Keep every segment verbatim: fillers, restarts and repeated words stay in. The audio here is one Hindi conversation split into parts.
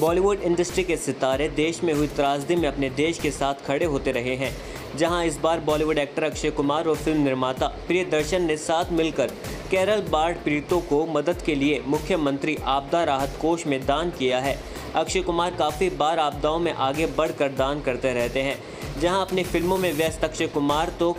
बॉलीवुड इंडस्ट्री के सितारे देश में हुई त्रासदी में अपने देश के साथ खड़े होते रहे हैं, जहां इस बार बॉलीवुड एक्टर अक्षय कुमार और फिल्म निर्माता प्रिय दर्शन ने साथ मिलकर केरल बाढ़ पीड़ितों को मदद के लिए मुख्यमंत्री आपदा राहत कोष में दान किया है। अक्षय कुमार काफ़ी बार आपदाओं में आगे बढ़कर दान करते रहते हैं। जहां अपनी फिल्मों में व्यस्त अक्षय कुमार तो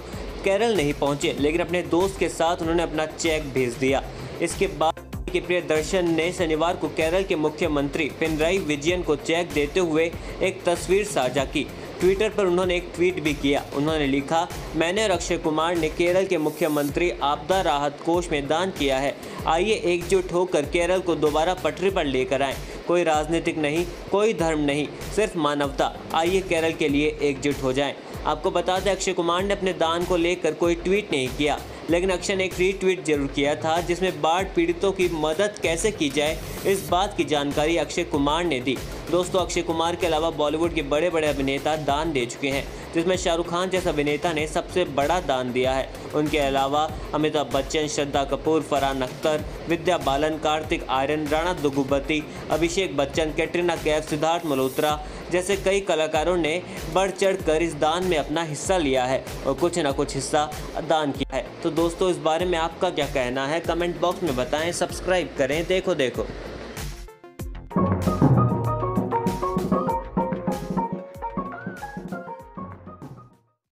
केरल नहीं पहुंचे, लेकिन अपने दोस्त के साथ उन्होंने अपना चेक भेज दिया। इसके बाद के प्रिय दर्शन ने शनिवार को केरल के मुख्यमंत्री पिनराई विजयन को चेक देते हुए एक तस्वीर साझा की। ट्विटर पर उन्होंने एक ट्वीट भी किया। उन्होंने लिखा, मैंने और अक्षय कुमार ने केरल के मुख्यमंत्री आपदा राहत कोष में दान किया है। आइए एकजुट होकर केरल को दोबारा पटरी पर लेकर आएं। कोई राजनीतिक नहीं, कोई धर्म नहीं, सिर्फ मानवता। आइए केरल के लिए एकजुट हो जाएं। आपको बता दें, अक्षय कुमार ने अपने दान को लेकर कोई ट्वीट नहीं किया, लेकिन अक्षय ने एक रीट्वीट जरूर किया था, जिसमें बाढ़ पीड़ितों की मदद कैसे की जाए इस बात की जानकारी अक्षय कुमार ने दी। दोस्तों, अक्षय कुमार के अलावा बॉलीवुड के बड़े बड़े अभिनेता दान दे चुके हैं, जिसमें शाहरुख खान जैसा अभिनेता ने सबसे बड़ा दान दिया है। उनके अलावा अमिताभ बच्चन, श्रद्धा कपूर, फरहान अख्तर, विद्या बालन, कार्तिक आर्यन, राणा दुग्गुबती, अभिषेक बच्चन, कैटरीना कैफ, सिद्धार्थ मल्होत्रा जैसे कई कलाकारों ने बढ़ चढ़कर इस दान में अपना हिस्सा लिया है और कुछ ना कुछ हिस्सा दान किया है। तो दोस्तों, इस बारे में आपका क्या कहना है? कमेंट बॉक्स में बताएं। सब्सक्राइब करें। देखो देखो।